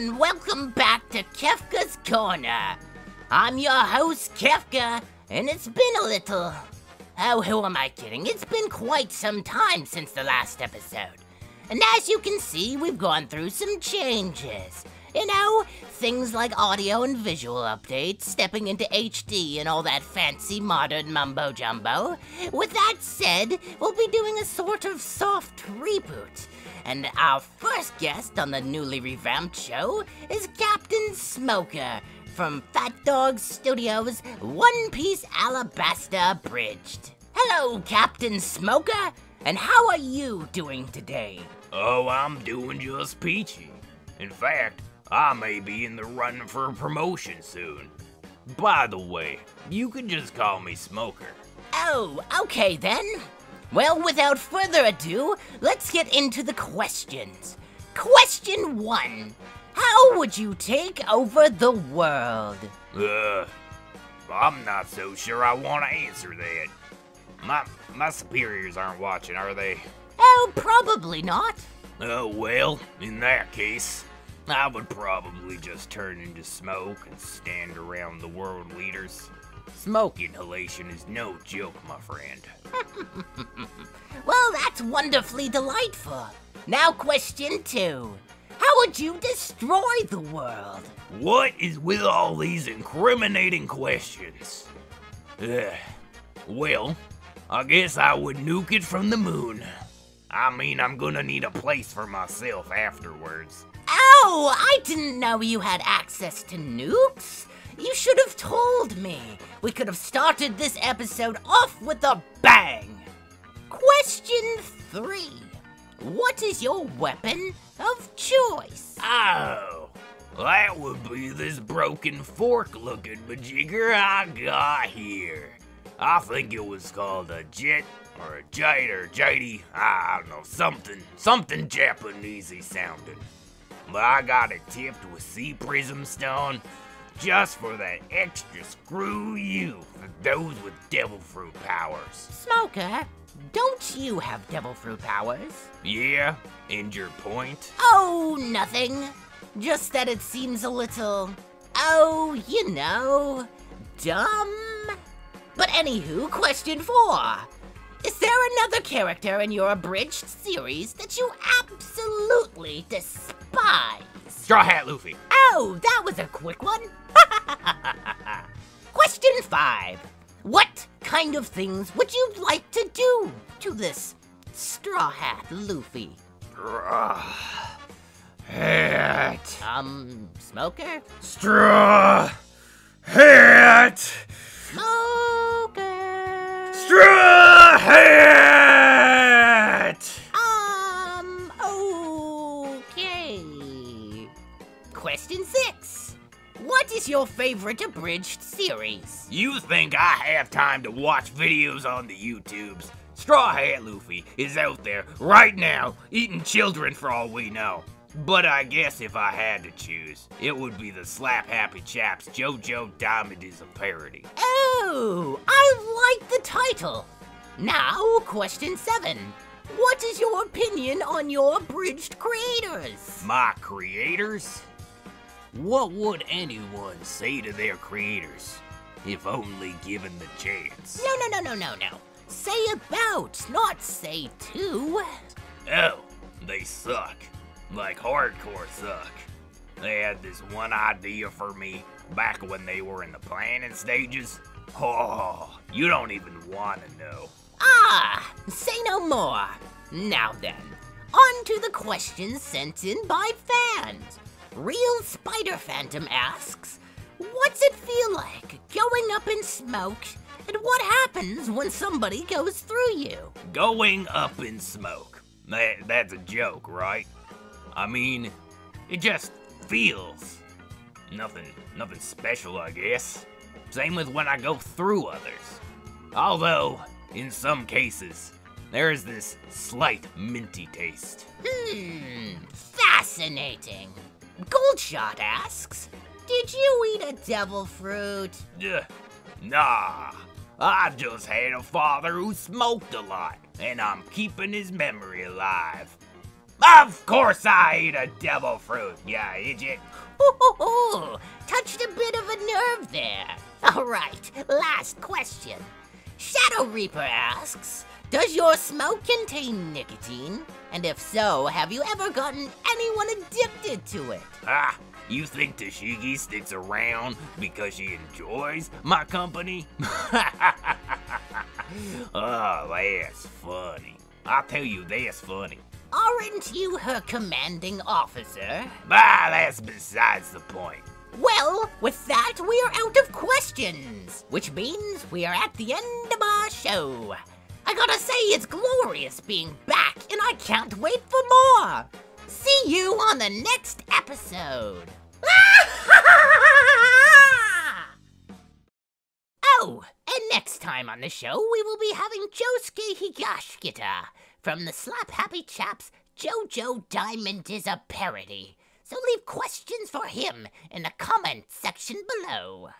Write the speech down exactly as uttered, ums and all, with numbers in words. and welcome back to Kefka's Corner. I'm your host, Kefka, and it's been a little... Oh, who am I kidding? It's been quite some time since the last episode. And as you can see, we've gone through some changes. You know, things like audio and visual updates, stepping into H D and all that fancy modern mumbo-jumbo. With that said, we'll be doing a sort of soft reboot. And our first guest on the newly revamped show is Captain Smoker from PhatDogStudios' One Piece Alabasta Abridged. Hello, Captain Smoker, and how are you doing today? Oh, I'm doing just peachy. In fact, I may be in the run for a promotion soon. By the way, you can just call me Smoker. Oh, okay then. Well, without further ado, let's get into the questions. Question one. How would you take over the world? Uh, I'm not so sure I want to answer that. My, my superiors aren't watching, are they? Oh, probably not. Oh, well, in that case... I would probably just turn into smoke and stand around the world leaders. Smoke inhalation is no joke, my friend. Well, that's wonderfully delightful. Now question two. How would you destroy the world? What is with all these incriminating questions? Ugh. Well, I guess I would nuke it from the moon. I mean, I'm gonna need a place for myself afterwards. Oh, I didn't know you had access to nukes. You should have told me. We could have started this episode off with a bang. Question three. What is your weapon of choice? Oh, that would be this broken fork-looking majigger I got here. I think it was called a jet. Or a jade or jadey, I don't know, something, something Japanesey sounding. But I got it tipped with sea prism stone just for that extra screw you for those with devil fruit powers. Smoker, don't you have devil fruit powers? Yeah, and your point? Oh, nothing. Just that it seems a little, oh, you know, dumb. But anywho, question four. Is there another character in your abridged series that you absolutely despise? Straw Hat Luffy. Oh, that was a quick one. Question five. What kind of things would you like to do to this Straw Hat Luffy? Straw Hat. Um, Smoker? Straw Hat. Smoker. Straw. Um, okay. Question six. What is your favorite abridged series? You think I have time to watch videos on the YouTubes? Straw Hat Luffy is out there right now eating children for all we know. But I guess if I had to choose, it would be the Slap Happy Chaps JoJo Diamond is a Parody. Oh, I like the title. Now, question seven. What is your opinion on your abridged creators? My creators? What would anyone say to their creators, if only given the chance? No, no, no, no, no, no. Say about, not say to. Oh, they suck. Like hardcore suck. They had this one idea for me back when they were in the planning stages. Oh, you don't even want to know. Ah, say no more. Now then, on to the questions sent in by fans. Real Spider Phantom asks, what's it feel like going up in smoke, and what happens when somebody goes through you? Going up in smoke. That, that's a joke, right? I mean, it just feels. Nothing, nothing special, I guess. Same with when I go through others. Although, in some cases, there is this slight minty taste. Hmm, fascinating. Goldshot asks, did you eat a devil fruit? Uh, nah, I just had a father who smoked a lot, and I'm keeping his memory alive. Of course I ate a devil fruit, you idiot. Ooh, touched a bit of a nerve there. All right, last question. Shadow Reaper asks, does your smoke contain nicotine? And if so, have you ever gotten anyone addicted to it? Ah, you think Tashigi sticks around because she enjoys my company? Oh, that's funny. I'll tell you, that's funny. Aren't you her commanding officer? Ah, that's besides the point. Well, with that, we are out of questions, which means we are at the end of our show. I gotta say, it's glorious being back, and I can't wait for more. See you on the next episode. Oh, and next time on the show, we will be having Josuke Higashikata from the Slap Happy Chaps, JoJo Diamond is a Parody. So leave questions for him in the comments section below.